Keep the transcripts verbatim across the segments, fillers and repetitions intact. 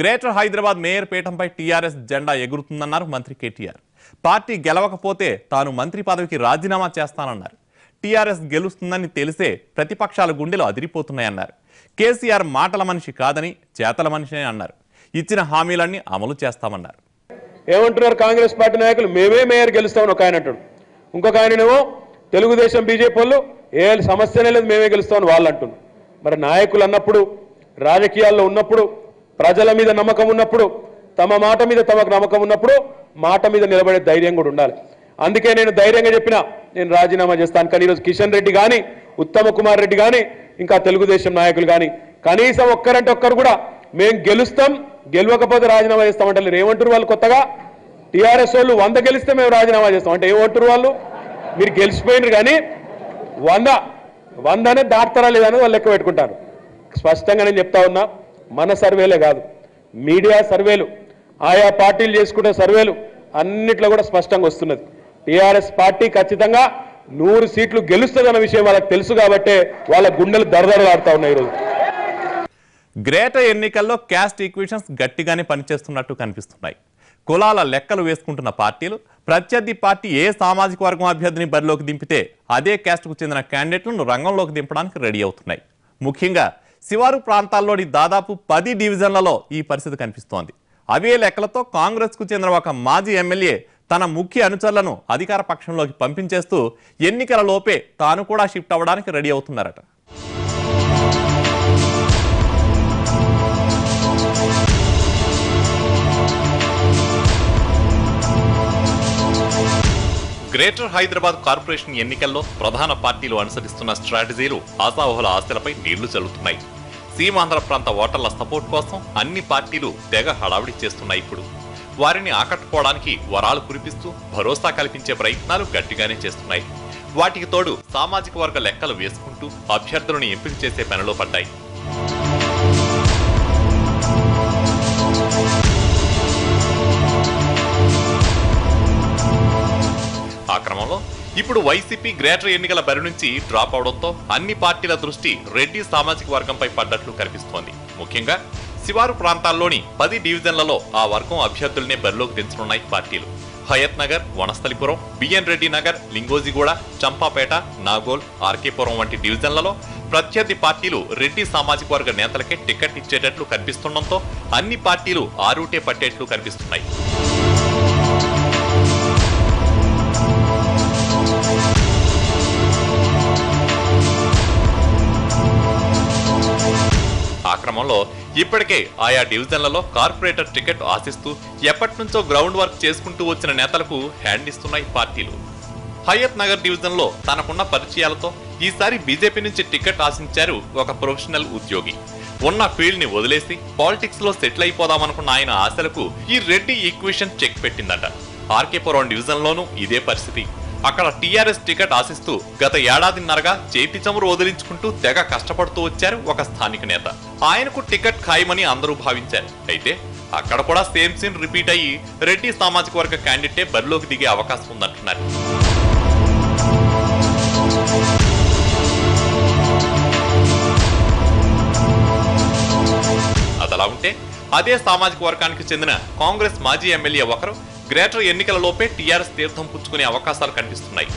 Greater Hyderabad mayor పీఠంపై TRS జెండా ఎగురుతుందన్నారు మంత్రి కేటీఆర్. పార్టీ గెలవకపోతే తాను మంత్రి పదవికి రాజీనామా చేస్తానన్నారు. టీఆర్ఎస్ గెలుస్తుందని తెలిసే ప్రతిపక్షాల గుండెలు అదిరిపోతున్నాయన్నారు. కేసీఆర్ మాటల మనిషి కాదని చేతల మనిషి అన్నారు. ఇచ్చిన హామీలన్నీ అమలు చేస్తామన్నారు. ఏమంటున్నారు కాంగ్రెస్ పార్టీ నాయకులు? మేమే మేయర్ గెలుస్తామని ఒక ఆయన అంటాడు, ఇంకొక ఆయనేమో తెలుగుదేశం బీజేపీ వాళ్ళు ఏ సమస్యనే లేదు మేమే గెలుస్తామని వాళ్ళు అంటున్నారు. మరి నాయకులు అన్నప్పుడు, రాజకీయాల్లో ఉన్నప్పుడు, ప్రజల మీద నమ్మకం ఉన్నప్పుడు, తమ మాట మీద తమకు నమ్మకం ఉన్నప్పుడు మాట మీద నిలబడే ధైర్యం కూడా ఉండాలి. అందుకే నేను ధైర్యంగా చెప్పినా నేను రాజీనామా చేస్తాను. కానీ ఈరోజు కిషన్ రెడ్డి కానీ, ఉత్తమ కుమార్ రెడ్డి కానీ, ఇంకా తెలుగుదేశం నాయకులు కానీ కనీసం ఒక్కరంటే ఒక్కరు కూడా మేము గెలుస్తాం, గెలవకపోతే రాజీనామా చేస్తామంటే లేరు. ఏమంటారు వాళ్ళు? కొత్తగా టీఆర్ఎస్ వాళ్ళు వంద గెలిస్తే మేము రాజీనామా చేస్తాం అంటే ఏమంటారు వాళ్ళు? మీరు గెలిచిపోయినారు కానీ వంద వందనే దాటుతారా లేదనేది వాళ్ళు లెక్క పెట్టుకుంటారు. స్పష్టంగా నేను చెప్తా ఉన్నా, మన సర్వేలే కాదు, మీడియా సర్వేలు, ఆయా పార్టీలు చేసుకునే సర్వేలు అన్నిట్లో కూడా స్పష్టంగా వస్తున్నది. టీఆర్ఎస్ పార్టీ ఖచ్చితంగా నూరు సీట్లు గెలుస్తుందన్న విషయం వాళ్ళకి తెలుసు కాబట్టే వాళ్ళ గుండెలు దరదరలాడుతా ఉన్నాయి. ఈరోజు గ్రేటర్ ఎన్నికల్లో క్యాస్ట్ ఈక్వేషన్స్ గట్టిగానే పనిచేస్తున్నట్టు కనిపిస్తున్నాయి. కులాల లెక్కలు వేసుకుంటున్న పార్టీలు ప్రత్యర్థి పార్టీ ఏ సామాజిక వర్గం అభ్యర్థిని బరిలోకి దింపితే అదే క్యాస్ట్కు చెందిన క్యాండిడేట్లను రంగంలోకి దింపడానికి రెడీ అవుతున్నాయి. ముఖ్యంగా శివారు ప్రాంతాల్లోని దాదాపు పది డివిజన్లలో ఈ పరిస్థితి కనిపిస్తోంది. అవే లెక్కలతో కాంగ్రెస్కు చెందిన ఒక మాజీ ఎమ్మెల్యే తన ముఖ్య అనుచరులను అధికార పక్షంలోకి పంపించేస్తూ ఎన్నికల లోపే తాను కూడా షిఫ్ట్ అవ్వడానికి రెడీ అవుతున్నారట. గ్రేటర్ హైదరాబాద్ కార్పొరేషన్ ఎన్నికల్లో ప్రధాన పార్టీలు అనుసరిస్తున్న స్ట్రాటజీలు ఆశావహుల ఆశలపై నీళ్లు చల్లుతున్నాయి. సీమాంధ్ర ప్రాంత ఓటర్ల సపోర్ట్ కోసం అన్ని పార్టీలు తెగ హడావిడి చేస్తున్నాయి. ఇప్పుడు వారిని ఆకట్టుకోవడానికి వరాలు కురిపిస్తూ భరోసా కల్పించే ప్రయత్నాలు గట్టిగానే చేస్తున్నాయి. వాటికి తోడు సామాజిక వర్గ లెక్కలు వేసుకుంటూ అభ్యర్థులను ఎంపిక చేసే పనిలో పడ్డాయి. ఆ క్రమంలో ఇప్పుడు వైసీపీ గ్రేటర్ ఎన్నికల బరి నుంచి డ్రాప్ అవడంతో అన్ని పార్టీల దృష్టి రెడ్డి సామాజిక వర్గంపై పడ్డట్లు కనిపిస్తోంది. ముఖ్యంగా శివారు ప్రాంతాల్లోని పది డివిజన్లలో ఆ వర్గం అభ్యర్థులనే బరిలోకి దించనున్నాయి పార్టీలు. హయత్ నగర్, వనస్థలిపురం, బిఎన్ రెడ్డి నగర్, లింగోజిగూడ, చంపాపేట, నాగోల్, ఆర్కేపురం వంటి డివిజన్లలో ప్రత్యర్థి పార్టీలు రెడ్డి సామాజిక వర్గ నేతలకే టికెట్ ఇచ్చేటట్లు కనిపిస్తుండటంతో అన్ని పార్టీలు ఆ రూటే పట్టేట్లు కనిపిస్తున్నాయి. ఆ క్రమంలో ఇప్పటికే ఆయా డివిజన్లలో కార్పొరేటర్ టికెట్ ఆశిస్తూ ఎప్పటి నుంచో గ్రౌండ్ వర్క్ చేసుకుంటూ వచ్చిన నేతలకు హ్యాండ్ ఇస్తున్నాయి పార్టీలు. హయత్ నగర్ డివిజన్లో తనకున్న పరిచయాలతో ఈసారి బీజేపీ నుంచి టికెట్ ఆశించారు ఒక ప్రొఫెషనల్ ఉద్యోగి. ఉన్న ఫీల్డ్ ని వదిలేసి పాలిటిక్స్ లో సెటిల్ అయిపోదామనుకున్న ఆయన ఆశలకు ఈ రెడ్డి ఈక్వేషన్ చెక్ పెట్టిందట. ఆర్కేపురం డివిజన్లోనూ ఇదే పరిస్థితి. అక్కడ టీఆర్ఎస్ టికెట్ ఆశిస్తూ గత ఏడాదిన్నరగా చేతి చమురు వదిలించుకుంటూ తెగ కష్టపడుతూ వచ్చారు ఒక స్థానిక నేత. ఆయనకు టికెట్ ఖాయమని అందరూ భావించారు. అయితే అక్కడ కూడా సేమ్ సీన్ రిపీట్ అయ్యి రెడ్డి సామాజిక వర్గ క్యాండిడేటే బరిలోకి దిగే అవకాశం ఉందంటున్నారు. అదలా ఉంటే అదే సామాజిక వర్గానికి చెందిన కాంగ్రెస్ మాజీ ఎమ్మెల్యే ఒకరు గ్రేటర్ ఎన్నికల లోపే టీఆర్ఎస్ తీర్థం పుచ్చుకునే అవకాశాలు కనిపిస్తున్నాయి.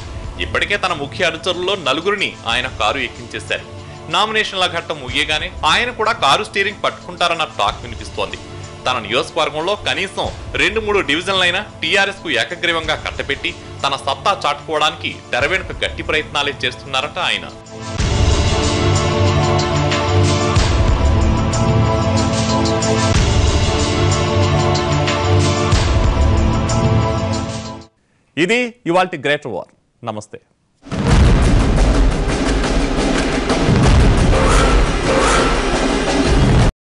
ఇప్పటికే తన ముఖ్య అనుచరుల్లో నలుగురిని ఆయన కారు ఎక్కించేశారు. నామినేషన్ల ఘట్టం ముగియగానే ఆయన కూడా కారు స్టీరింగ్ పట్టుకుంటారన్న టాక్ వినిపిస్తోంది. తన నియోజకవర్గంలో కనీసం రెండు మూడు డివిజన్లైనా టీఆర్ఎస్ కు ఏకగ్రీవంగా కట్టబెట్టి తన సత్తా చాటుకోవడానికి తెరవేణుక గట్టి ప్రయత్నాలే చేస్తున్నారట ఆయన. ఇది ఇవాల్టి గ్రేటర్ వార్. నమస్తే.